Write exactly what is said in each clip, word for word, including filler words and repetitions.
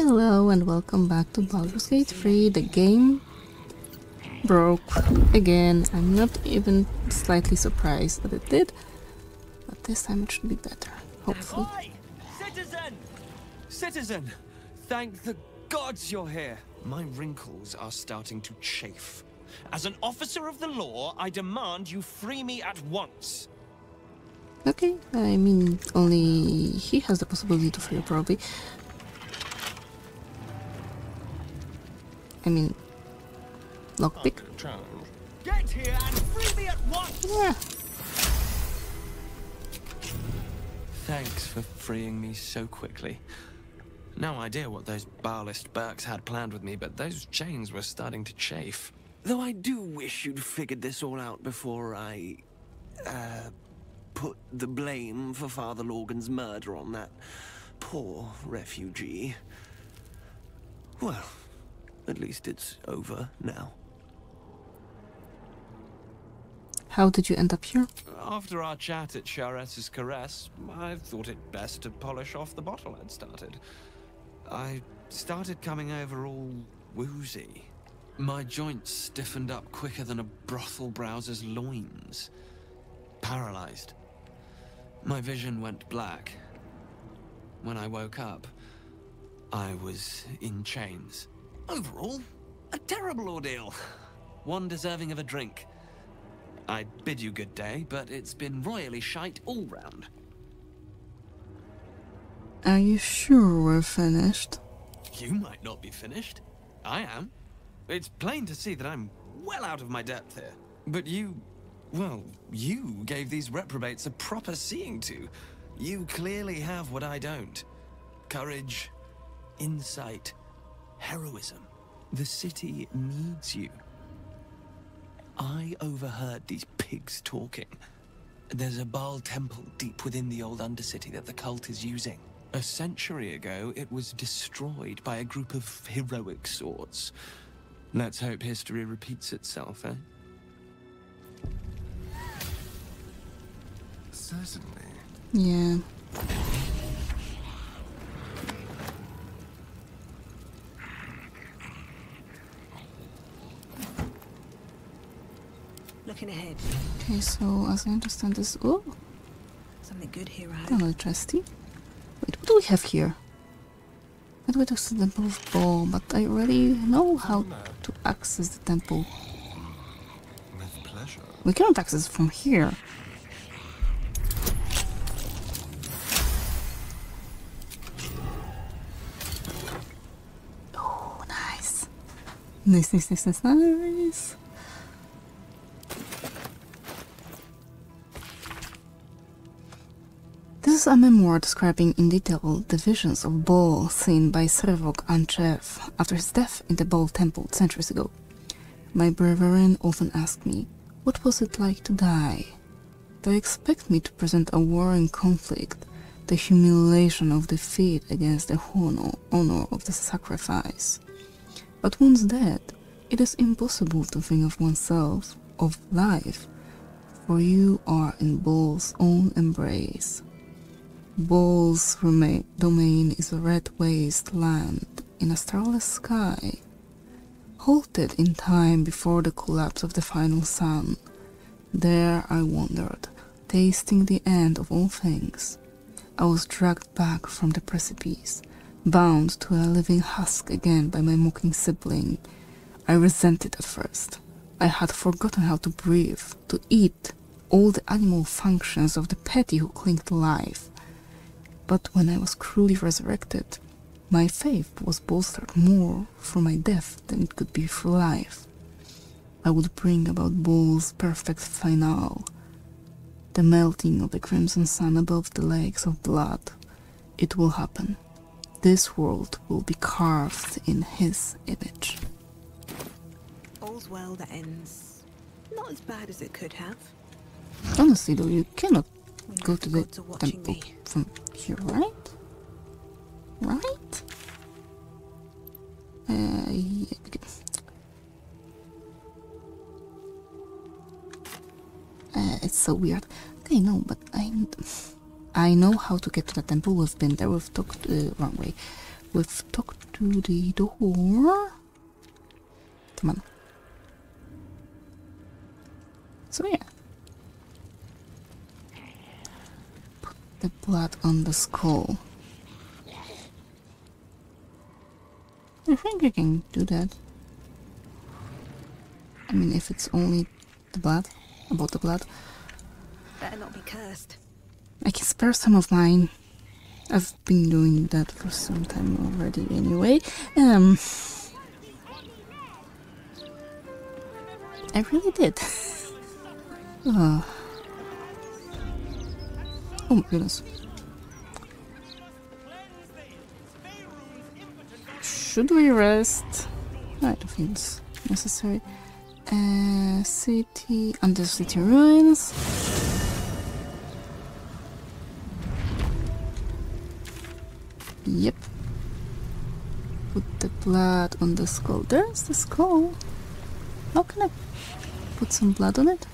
Hello and welcome back to Baldur's Gate three. The game broke again. I'm not even slightly surprised that it did, but this time it should be better, hopefully. Hi, citizen! Citizen! Thank the gods you're here! My wrinkles are starting to chafe. As an officer of the law, I demand you free me at once. Okay, I mean, only he has the possibility to free you, probably. I mean, lockpick. Get here and free me at once. Yeah. Thanks for freeing me so quickly. No idea what those Bhaalist Burks had planned with me, but those chains were starting to chafe. Though I do wish you'd figured this all out before I, uh, put the blame for Father Logan's murder on that poor refugee. Well, at least it's over now. How did you end up here? After our chat at Chares's Caress, I thought it best to polish off the bottle I'd started. I started coming over all woozy. My joints stiffened up quicker than a brothel browser's loins. Paralyzed. My vision went black. When I woke up, I was in chains. Overall, a terrible ordeal. One deserving of a drink. I bid you good day, but it's been royally shite all round. Are you sure we're finished? You might not be finished. I am. It's plain to see that I'm well out of my depth here. But you... well, you gave these reprobates a proper seeing to. You clearly have what I don't. Courage, insight, heroism. The city needs you. I overheard these pigs talking. There's a Bhaal temple deep within the old Undercity that the cult is using. A century ago, it was destroyed by a group of heroic sorts. Let's hope history repeats itself, eh? Certainly. Yeah. Looking ahead. Okay, so as I understand this, oh, something good here, right? Another trusty. Wait, what do we have here? By the way, there's the Temple of Bhaal, but I already know how to access the temple. With pleasure. We cannot access it from here. Oh, nice. Nice, nice, nice, nice, nice. This is a memoir describing in detail the visions of Bhaal seen by Sarevok Anchev after his death in the Bhaal temple centuries ago. My brethren often ask me, what was it like to die? They expect me to present a warring conflict, the humiliation of defeat against the honor, honor of the sacrifice. But once dead, it is impossible to think of oneself, of life, for you are in Baal's own embrace. Baal's domain is a red waste land in a starless sky, halted in time before the collapse of the final sun. There I wandered, tasting the end of all things. I was dragged back from the precipice, bound to a living husk again by my mocking sibling. I resented at first. I had forgotten how to breathe, to eat, all the animal functions of the petty who cling to life. But when I was cruelly resurrected, my faith was bolstered more for my death than it could be for life. I would bring about Baal's perfect finale, the melting of the crimson sun above the lakes of blood. It will happen. This world will be carved in his image. All's well that ends. Not as bad as it could have. Honestly, though, you cannot go to the temple from here, right? Right? Uh, yeah. uh, it's so weird. Okay, no, but I I know how to get to the temple. We've been there. We've talked the uh, wrong way. Let's talk to the door. Come on. So yeah. Put the blood on the skull. I think I can do that. I mean, if it's only the blood, about the blood. Better not be cursed. I can spare some of mine. I've been doing that for some time already anyway. Um, I really did. Oh. Oh my goodness. Should we rest? No, I don't think it's necessary. Uh, city, under city ruins. Yep. Put the blood on the skull. There's the skull. How can I put some blood on it?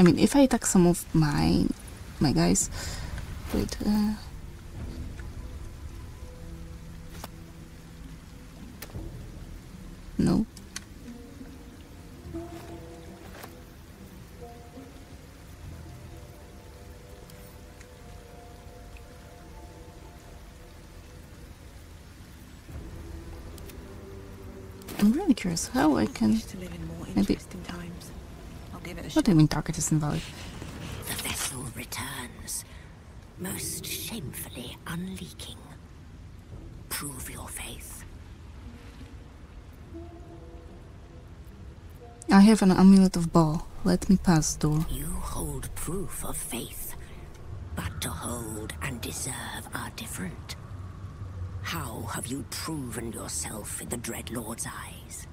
I mean, if I attack some of my my guys. Wait. Uh, no. I'm really curious how I can maybe. Not even target is involved. The vessel returns, most shamefully unleaking. Prove your faith. I have an amulet of Bhaal. Let me pass, door. You hold proof of faith, but to hold and deserve are different. How have you proven yourself in the Dread Lord's eyes?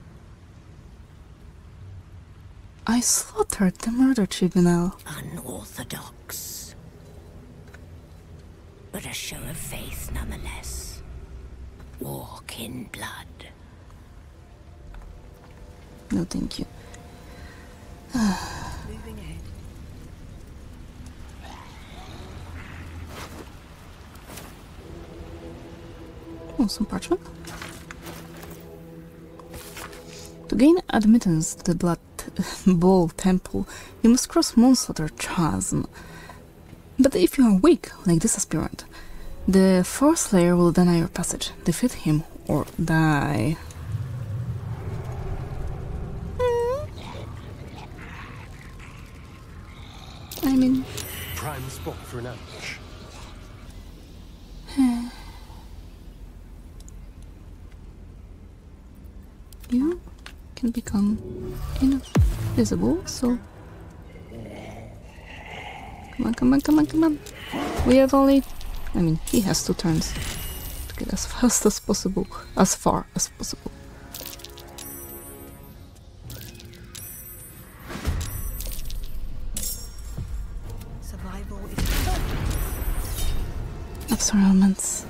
I slaughtered the murder tribunal. Unorthodox. But a show of faith nonetheless. Walk in blood. No, thank you. Moving ahead. Oh, some parchment. To gain admittance to the blood Bhaal temple, you must cross Moonslaughter Chasm. But if you are weak, like this aspirant, the Forslayer will deny your passage. Defeat him or die. Mm. I mean, prime spot for an ambush. You can become invisible, so come on, come on, come on, come on. We have only, I mean, he has two turns to get as fast as possible, as far as possible. Survival is of surroundments.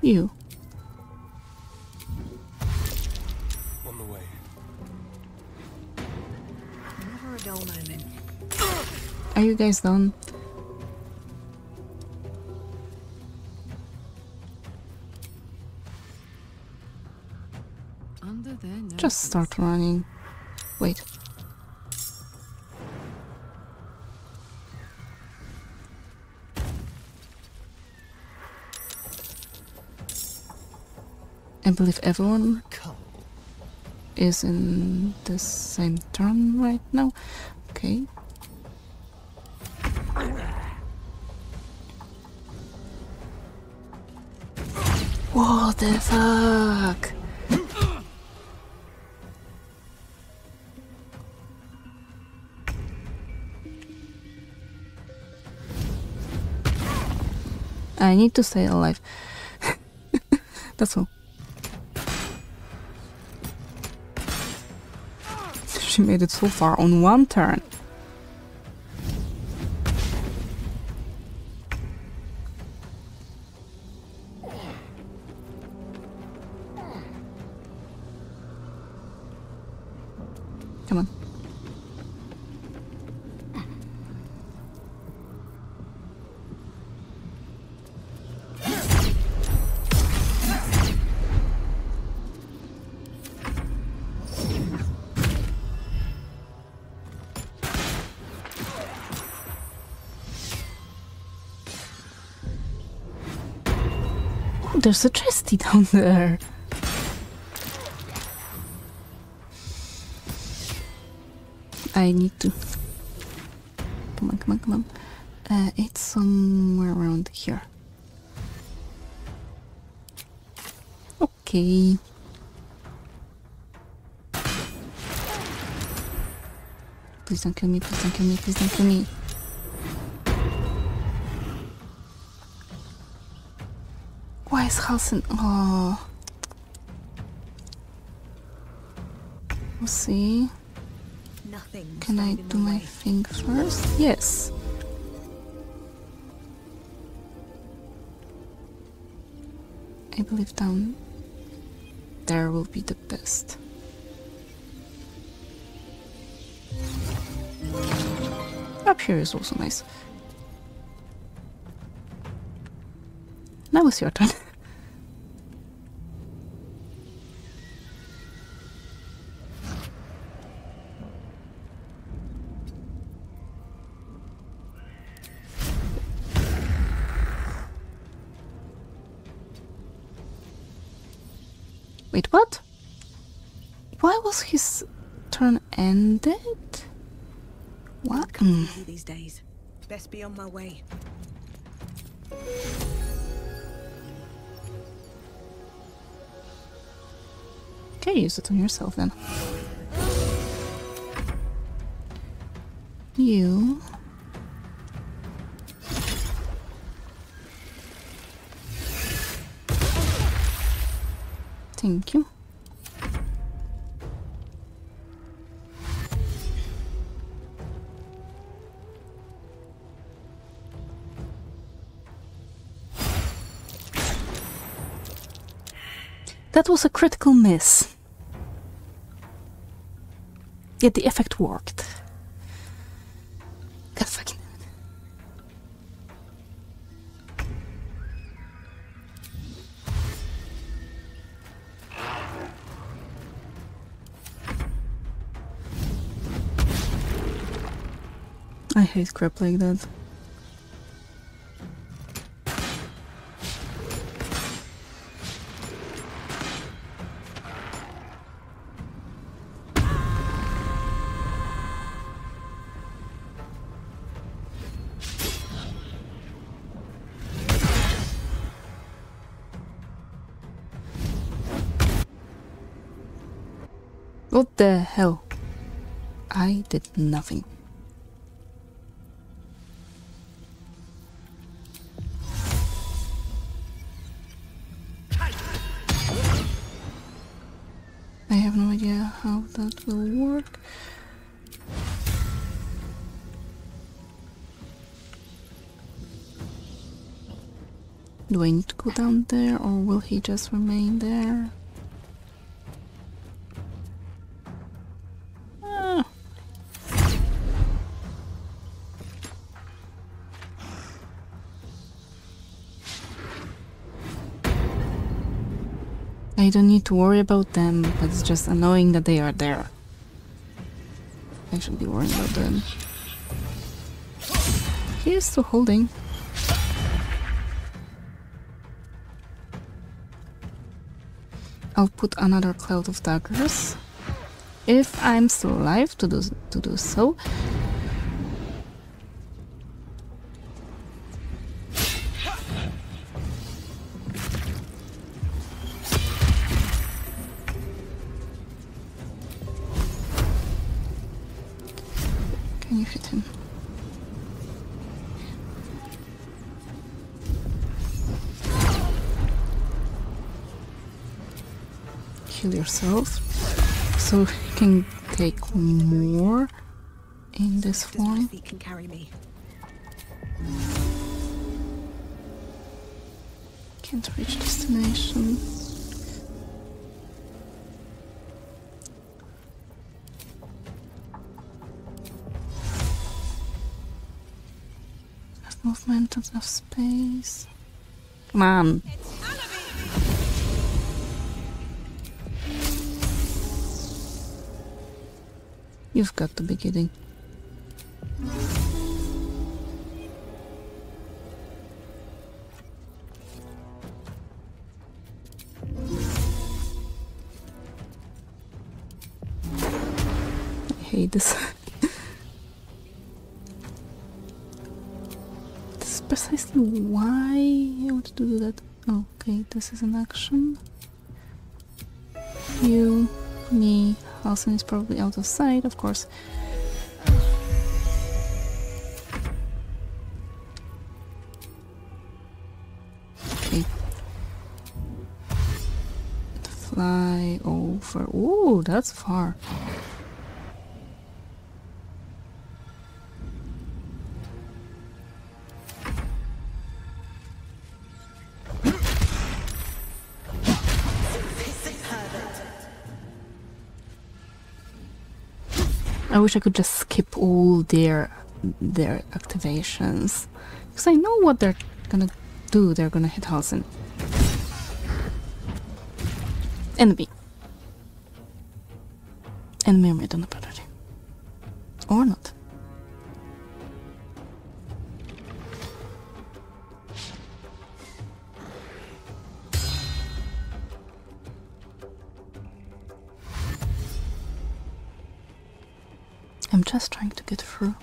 You. Are you guys done? Under their noses. Just start running. Wait. I believe everyone is in the same turn right now. Okay. What the fuck? I need to stay alive. That's all. She made it so far on one turn. There's a chesty down there. I need to... Come on, come on, come on. Uh, it's somewhere around here. Okay. Please don't kill me, please don't kill me, please don't kill me. Why is Halsin? Oh. We'll see. Nothing. Can I do my thing first? Yes. I believe down there will be the best. Up here is also nice. Now it's your turn. Wait, what? Why was his turn ended? What? Mm. These days, best be on my way. Okay, use it on yourself then. You. Thank you. That was a critical miss. Yet the effect worked. God fucking. I hate crap like that. What the hell? I did nothing. I have no idea how that will work. Do I need to go down there, or will he just remain there? I don't need to worry about them, but it's just annoying that they are there. I should be worrying about them. He is still holding. I'll put another cloud of daggers, if I'm still alive to do, to do so. Yourself, so you can take more in this form. He can carry me. Can't reach destination. Enough movement, enough space. Come on. You've got to be kidding. hate this. This is precisely why I wanted to do that. Okay, this is an action. You, me, Halsin is probably out of sight, of course. Okay. Fly over. Ooh, that's far. I wish I could just skip all their their activations, because I know what they're gonna do. They're gonna hit Halsin. Enemy. And Mermaid on the property. Or not. I'm just trying to get through.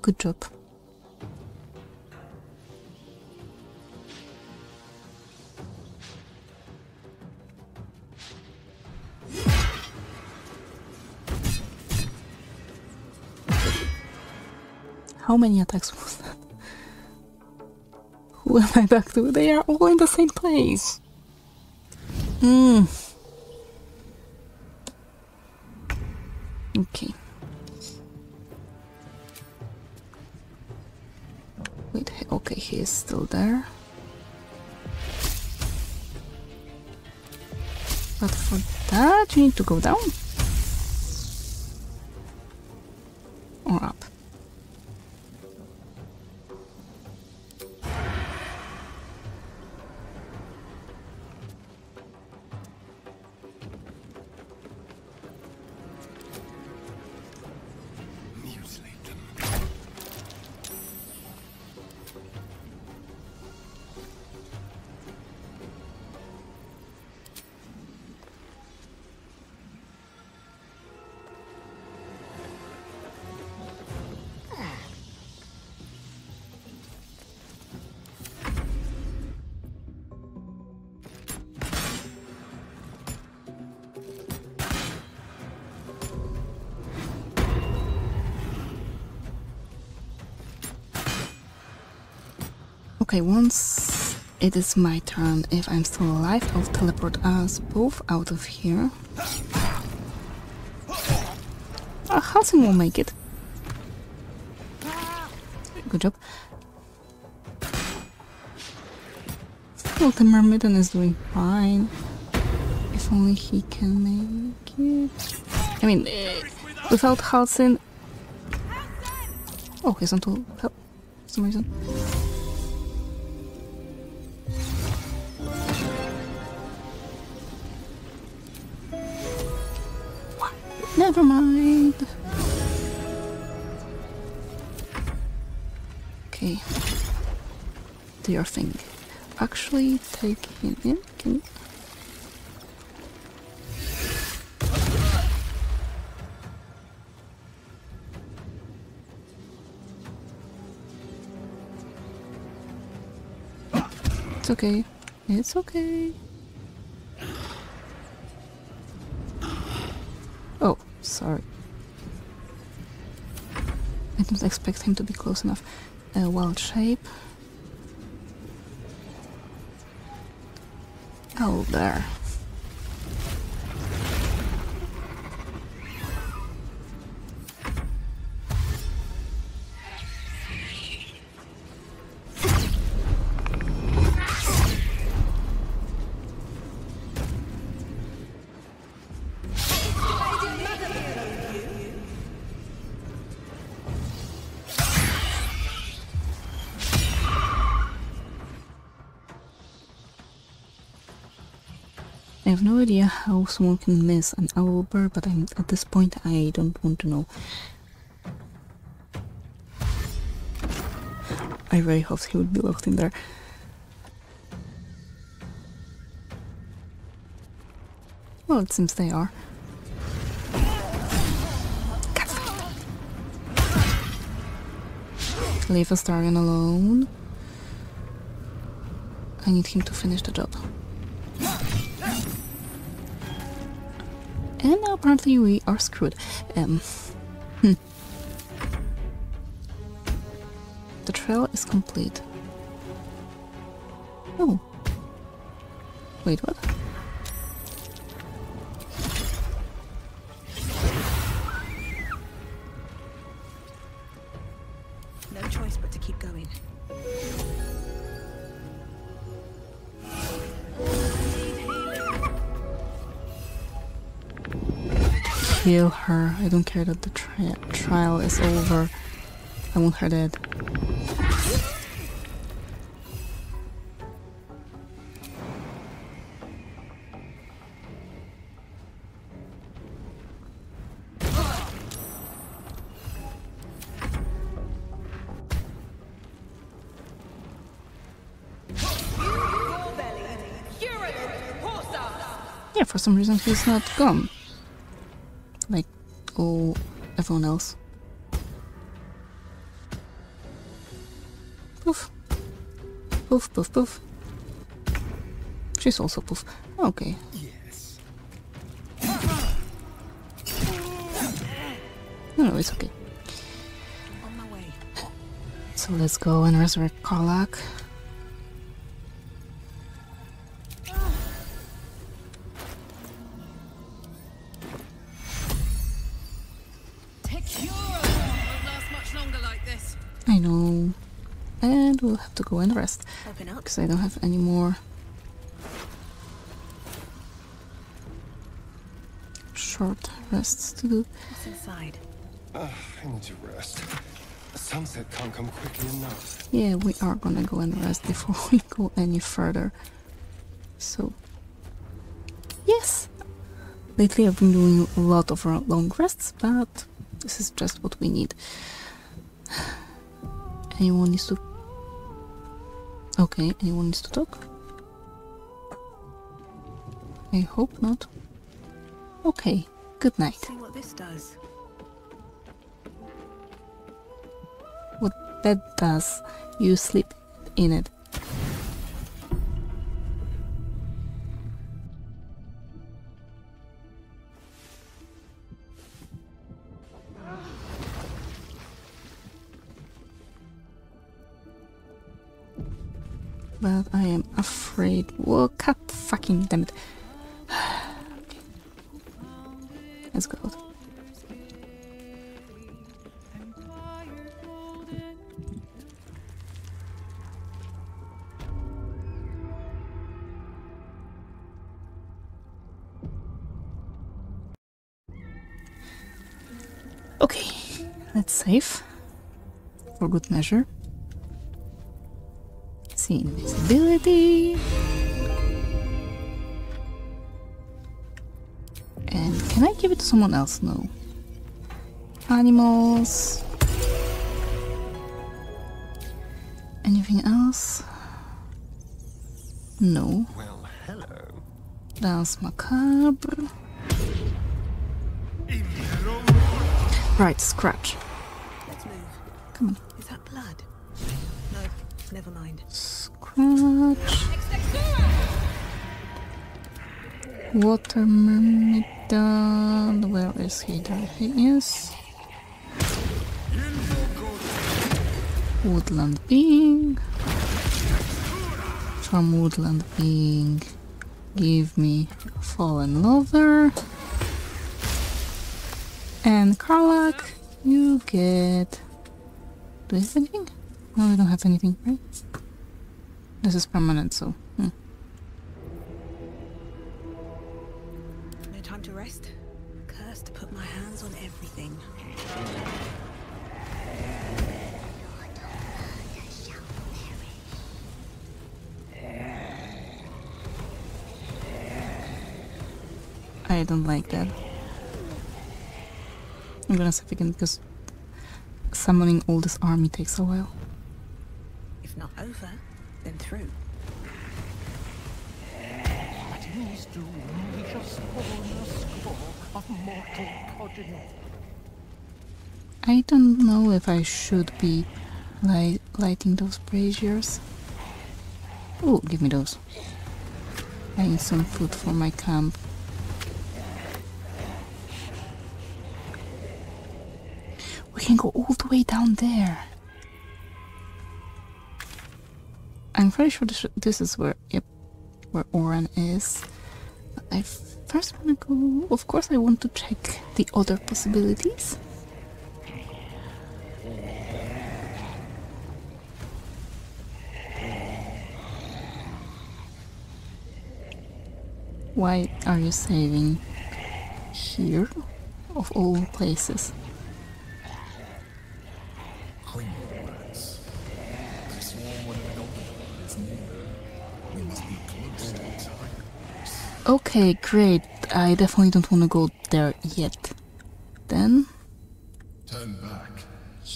Good job. How many attacks was that? Who am I back to? They are all in the same place. Mm. Okay. Wait, okay, he is still there. But for that, you need to go down. Or up. Okay, once it is my turn, if I'm still alive, I'll teleport us both out of here. Uh, Halsin will make it. Good job. Well, the Mermidon is doing fine. If only he can make it. I mean, uh, without Halsin... Oh, he's on to help for some reason. Never mind. Okay. Do your thing. Actually, take him in. Can you? It's okay. It's okay. Oh. Sorry. I didn't expect him to be close enough. Uh, wild shape. Oh, there. I have no idea how someone can miss an owlbear, but I'm, at this point I don't want to know. I really hope he would be locked in there. Well, it seems they are. Leave Astarion alone. I need him to finish the job. And now apparently we are screwed. Um, hmm. The trail is complete. Oh. Wait, what? No choice but to keep going. Kill her. I don't care that the tri trial is over. I want her dead. Yeah, for some reason he's not gone. Like all everyone else. Poof. Poof, poof, poof. She's also poof. Okay. Yes. No, no, it's okay. On my way. So let's go and resurrect Karlach. We'll have to go and rest because I don't have any more short rests to do. What's inside? Uh, I need to rest. The sunset can't come quickly enough. Yeah, we are gonna go and rest before we go any further. So, yes, lately I've been doing a lot of long rests, but this is just what we need. Anyone needs to. Okay, anyone needs to talk? I hope not. Okay, good night. See what this does. What that does, you sleep in it. But I am afraid. Whoa, cut fucking damn it. Okay. Let's go out. Okay, let's save. For good measure. Invisibility and can I give it to someone else? No. Animals. Anything else? No. Well, hello. Dance macabre. Right, scratch. Let's move. Come on. Is that blood? No. Never mind. Scratch. Water Mermidon. Where is he? There he is. Woodland being. From woodland being. Give me fallen lover. And Karlach, you get. Do I have anything? No, we don't have anything, right? This is permanent, so... Hmm. No time to rest. Cursed to put my hands on everything. I don't like that. I'm gonna save again because summoning all this army takes a while. Not over, then through. What is us do, we shall spawn a score of mortal progeny. I don't know if I should be light lighting those braziers. Oh, give me those. I need some food for my camp. We can go all the way down there. I'm pretty sure this, this is where, yep, where Orin is. But I first want to go... Of course I want to check the other possibilities. Why are you saving here, of all places? Okay, great. I definitely don't want to go there yet. Then? Turn back.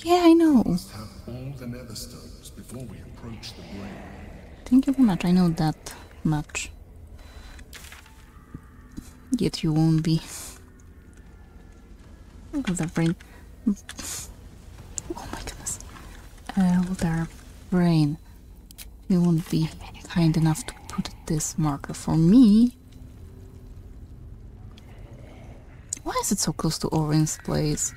Yeah, I know. We must have all the Netherstones before we approach the brain. Thank you very much. I know that much. Yet you won't be. Elder Brain. Oh my goodness. Elder Brain. You won't be kind enough to put this marker for me. Why is it so close to Orin's place?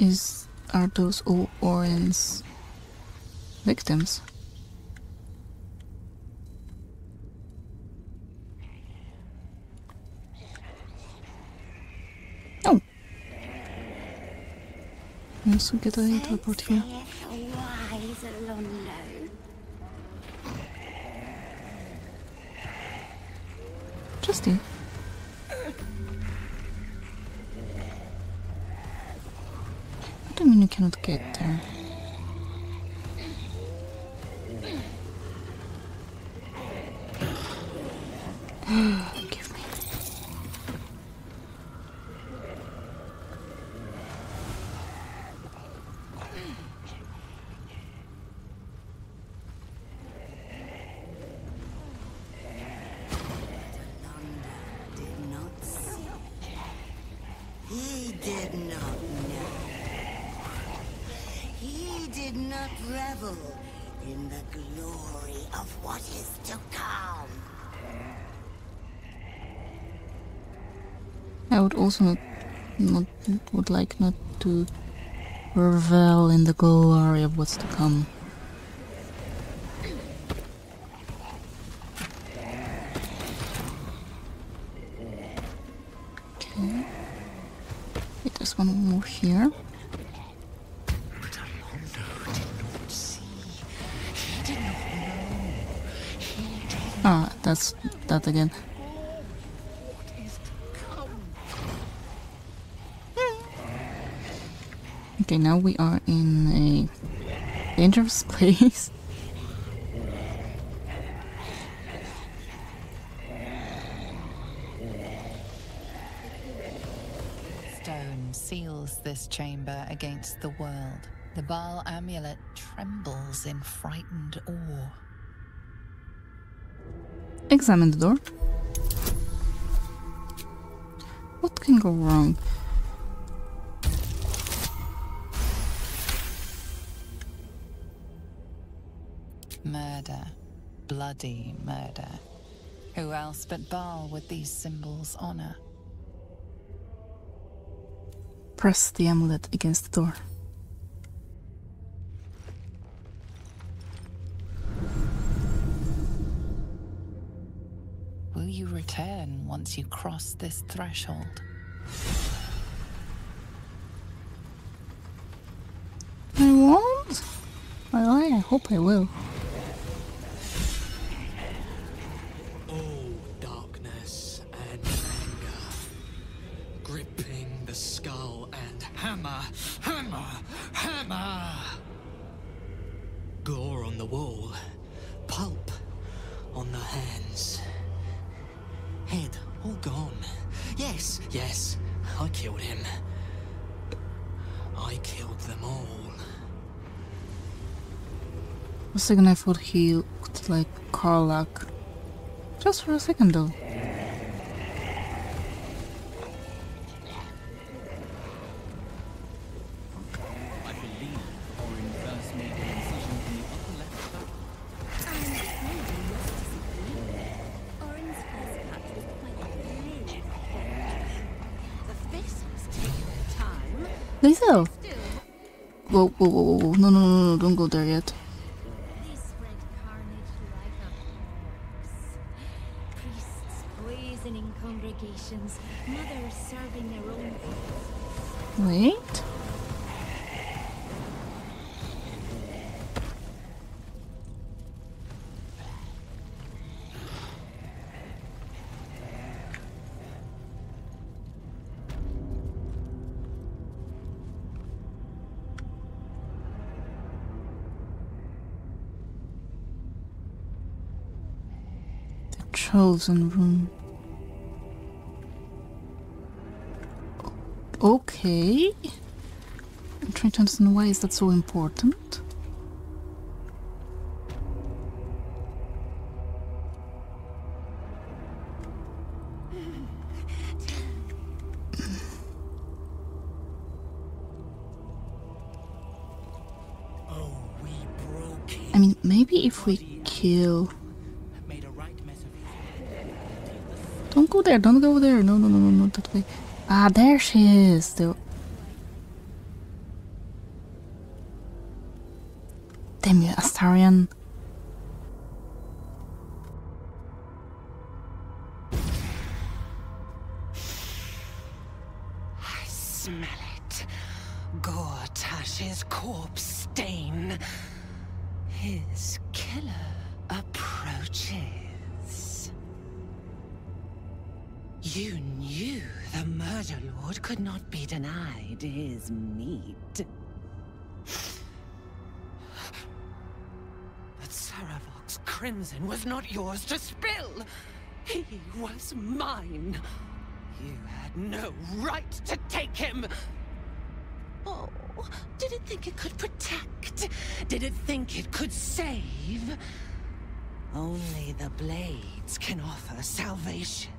Is are those all Orin's victims? Oh, I also get a teleport here. Justin. I mean, you cannot get there. Give me. He did not know. Did not revel in the glory of what is to come. I would also not, not would like not to revel in the glory of what's to come. Okay. Wait, there's one more here. Ah, that's that again. Okay, now we are in a dangerous place. Stone seals this chamber against the world. The Bhaal amulet trembles in frightened awe. Examine the door. What can go wrong? Murder. Bloody murder. Who else but Bhaal would these symbols honor? Press the amulet against the door. You return once you cross this threshold. I won't? Well, I hope I will. Oh, darkness and anger. Gripping the skull and hammer, hammer, hammer! Gore on the wall, pulp on the hands. Head All gone. Yes, yes, I killed him. I killed them all. For a second I thought he looked like Karlach. Just for a second though. Lizelle! Whoa, whoa, whoa, whoa, no, no, no, no, don't go there yet. Priests poisoning congregations, mothers serving their own. Wait. Chosen room. Okay. I'm trying to understand why is that so important. I mean, maybe if we kill. Don't go there, don't go there, no, no, no, no, not that way. Ah, there she is, though. Damn you, Astarion. I smell it. Gortash's corpse stain. His killer approaches. You knew the murder lord could not be denied his meat. But Sarevok's crimson was not yours to spill. He was mine. You had no right to take him. Oh, did it think it could protect? Did it think it could save? Only the blades can offer salvation.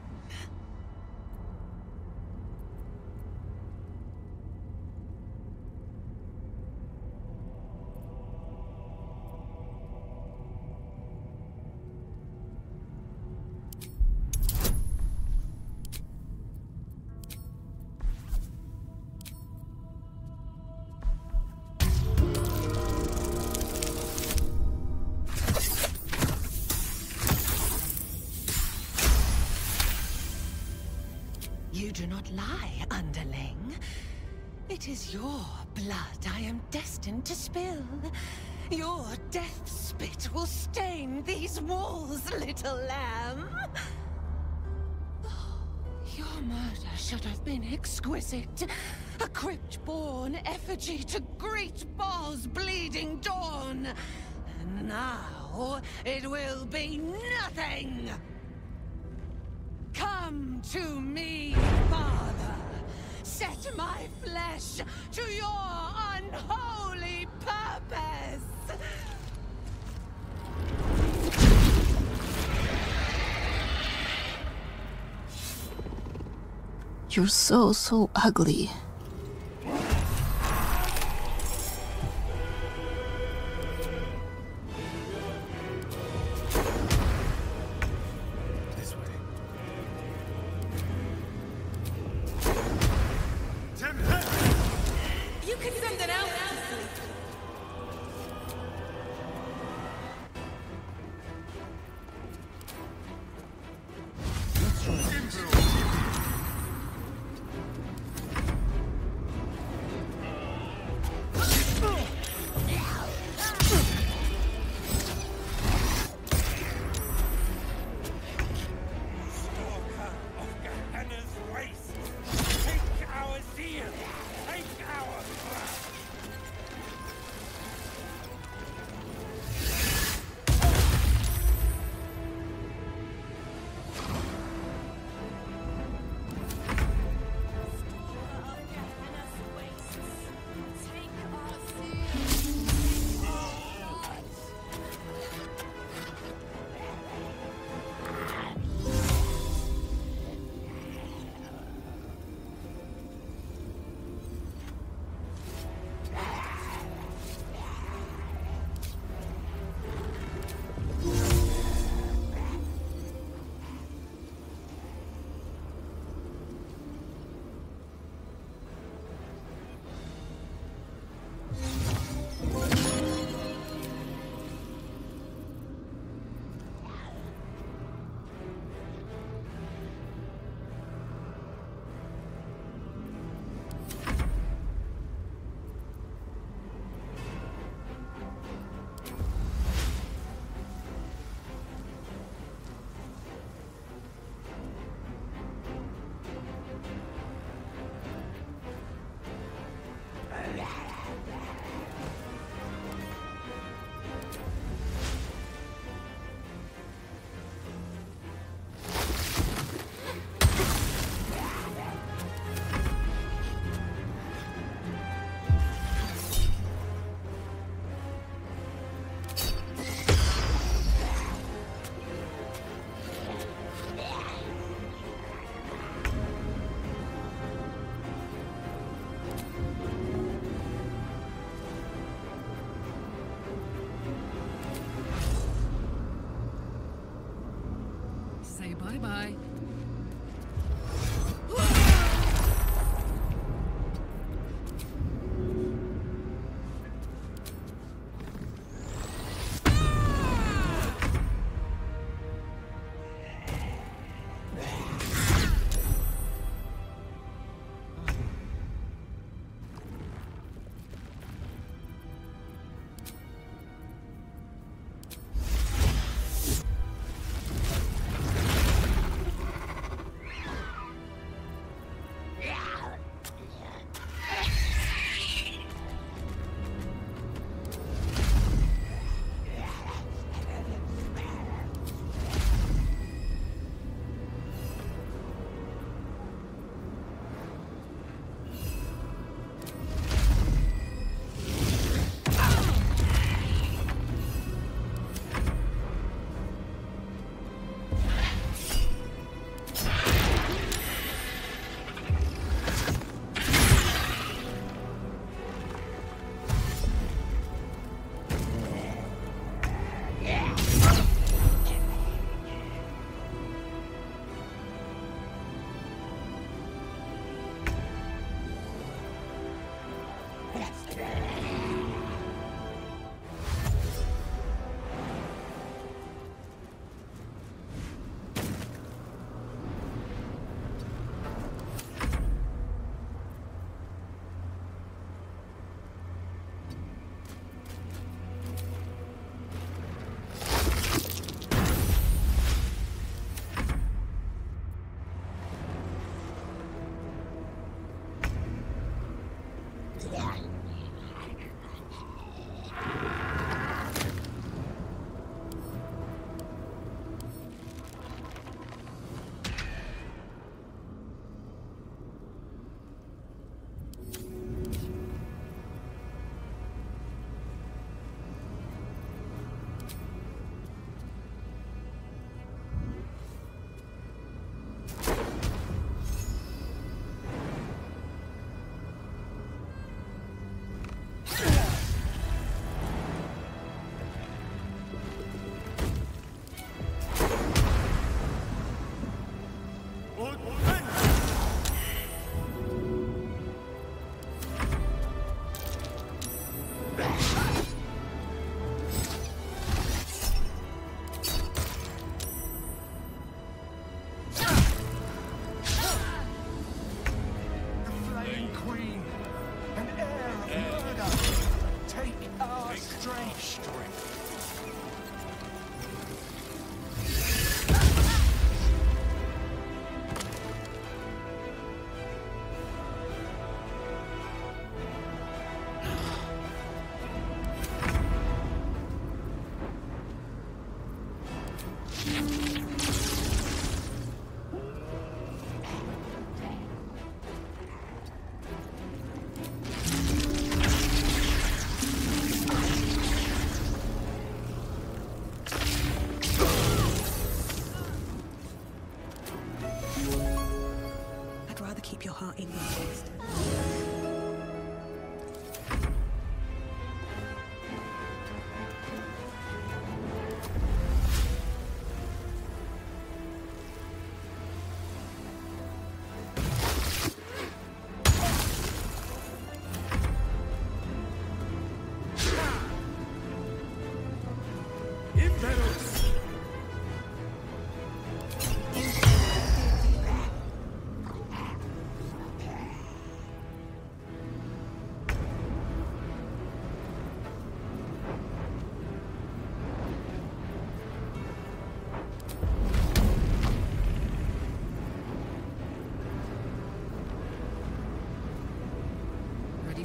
Do not lie, underling. It is your blood I am destined to spill. Your death spit will stain these walls, little lamb. Your murder should have been exquisite. A crypt-born effigy to great Baal's bleeding dawn. And now it will be nothing. Come to me, Father. Set my flesh to your unholy purpose. You're so, so ugly. Say bye-bye.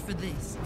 For this.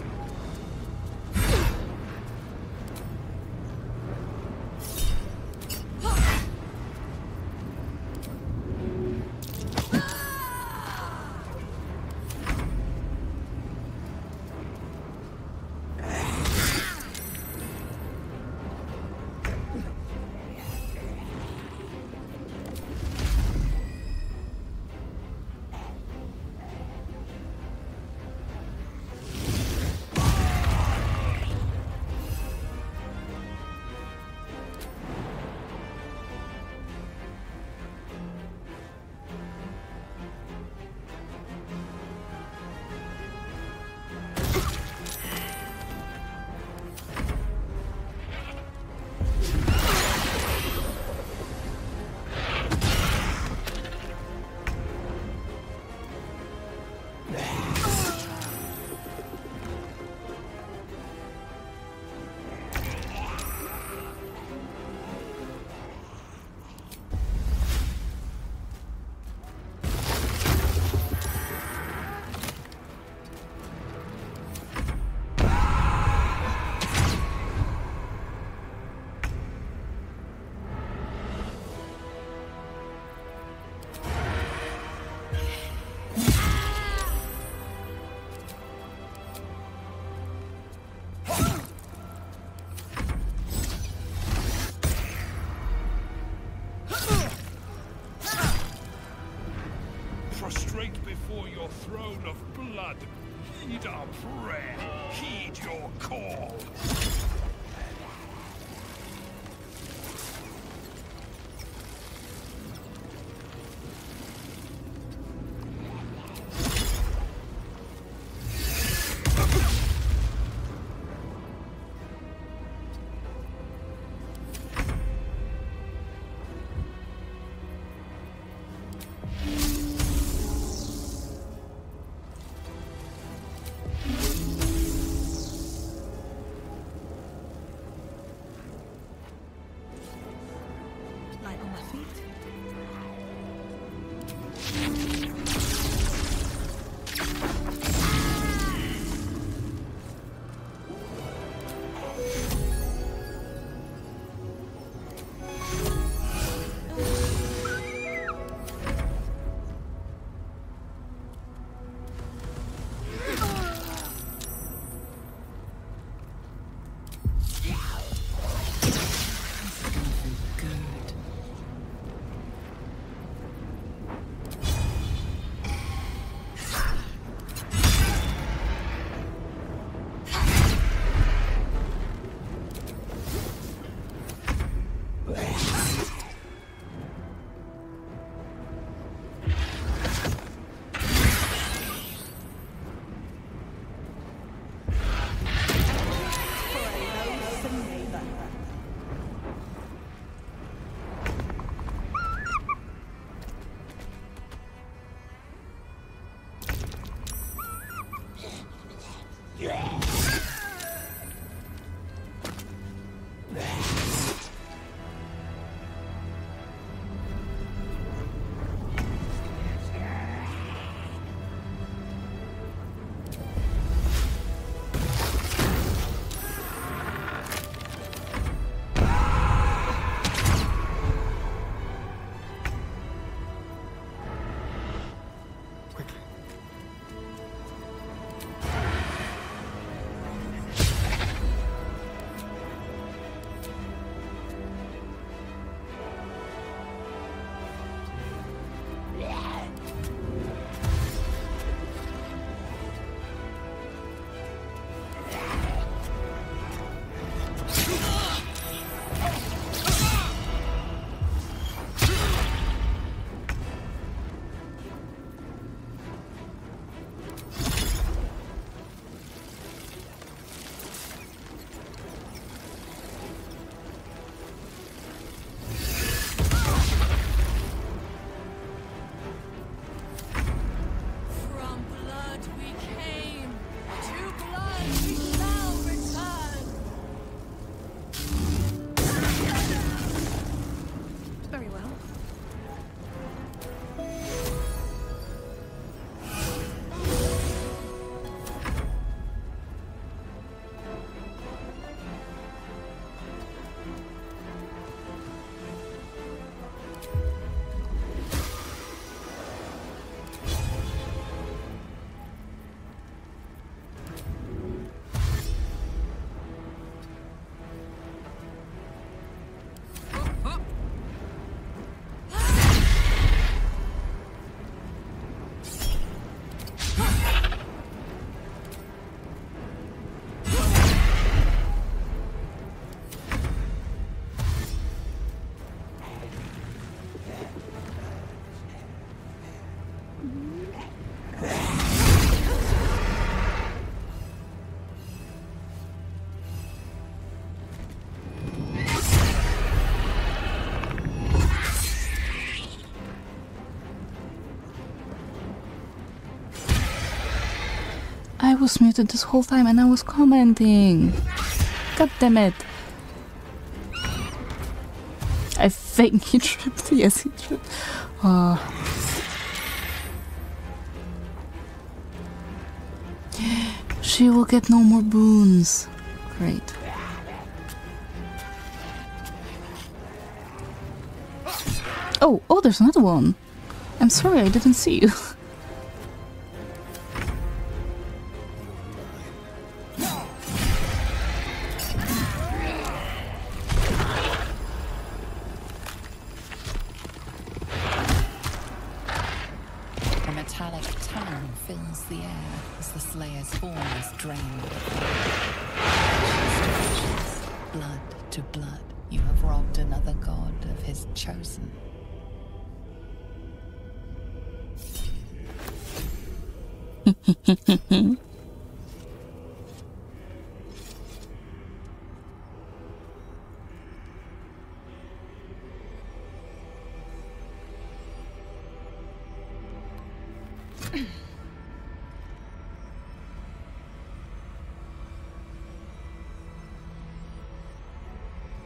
heed our prayer. Heed your call. I was muted this whole time and I was commenting. God damn it. I think he tripped. Yes, he tripped. Uh. She will get no more boons. Great. Oh, oh, there's another one. I'm sorry, I didn't see you. as the Slayer's form is drained. Ashes to ashes, blood to blood, you have robbed another god of his chosen.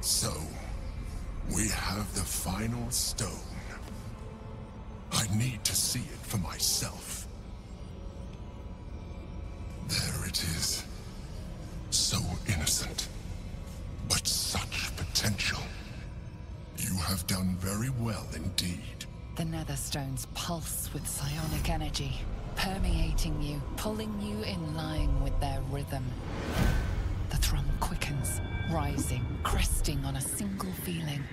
So, we have the final stone. I need to see it for myself. There it is. So innocent, but such potential. You have done very well indeed. The Netherstones pulse with psionic energy, permeating you, pulling you in line with their rhythm. The thrum quickens, rising, cresting on a single feeling.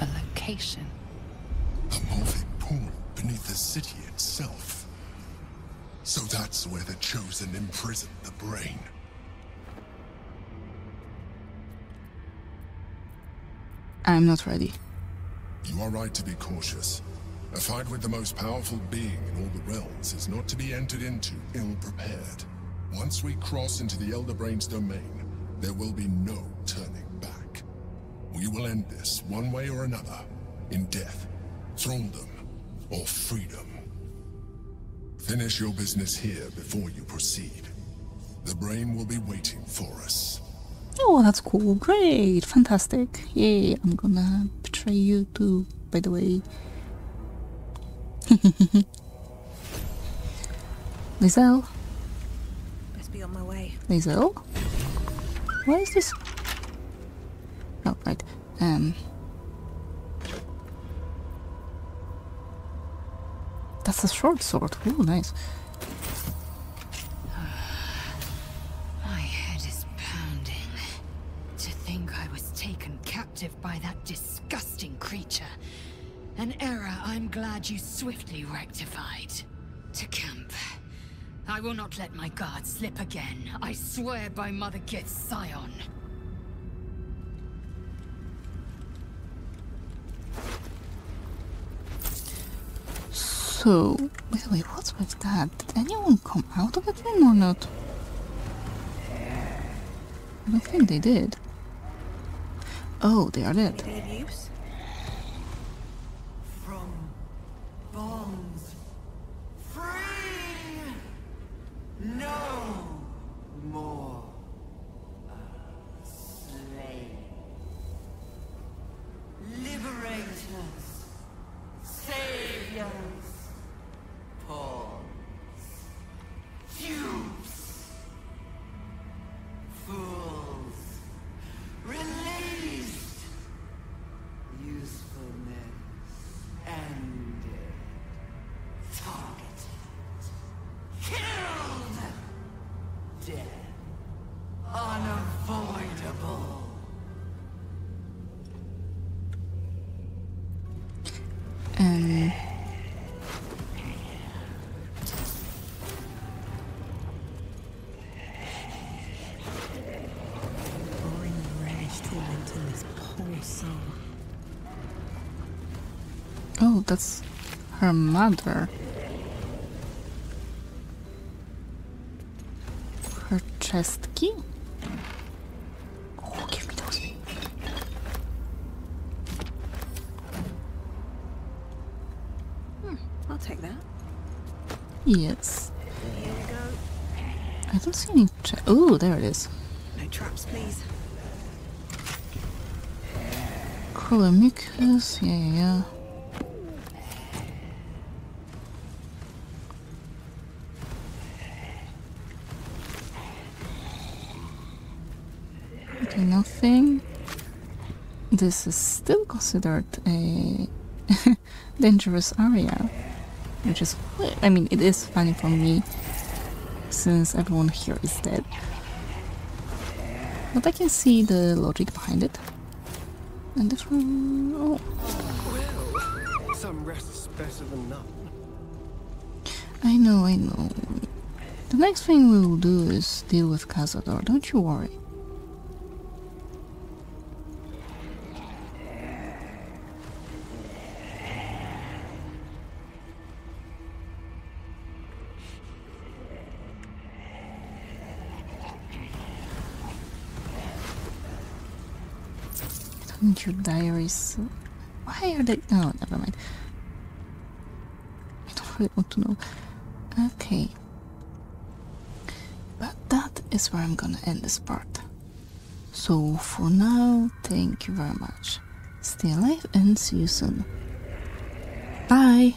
A location. A morphic pool beneath the city itself. So that's where the Chosen imprisoned the brain. I'm not ready. You are right to be cautious. A fight with the most powerful being in all the realms is not to be entered into ill-prepared. Once we cross into the Elder Brain's domain, there will be no turning back. We will end this one way or another, in death, thraldom, or freedom. Finish your business here before you proceed. The brain will be waiting for us. Oh, that's cool. Great. Fantastic. Yay. I'm gonna betray you too, by the way. Lizelle. Let's be on my way. Lizelle? Why is this? Oh, right. Um... That's a short sword. Ooh, nice. My head is pounding. To think I was taken captive by that disgusting creature. An error I'm glad you swiftly rectified. Tecump, I will not let my guard slip again. I swear by Mother Gith Sion. So, by the way, what's with that? Did anyone come out of the room or not? I don't think they did. Oh, they are dead. From bonds, free, no more a slave. Liberators, saviors. Dupes, fools, released, usefulness ended, targeted, killed, dead, unavoidable. Um. That's her mother. Her chest key? Oh, give me those. Hmm, I'll take that. Yes. I don't see any chest. Oh, there it is. No traps, please. Colomicus, yeah, yeah, yeah. Nothing. This is still considered a dangerous area, which is, I mean, it is funny for me since everyone here is dead, but I can see the logic behind it. And this one, oh. Well, some rest is better than none. I know, I know. The next thing we will do is deal with Cazador, don't you worry. Don't your diaries... Why are they... Oh, never mind. I don't really want to know. Okay. But that is where I'm gonna end this part. So, for now, thank you very much. Stay alive and see you soon. Bye!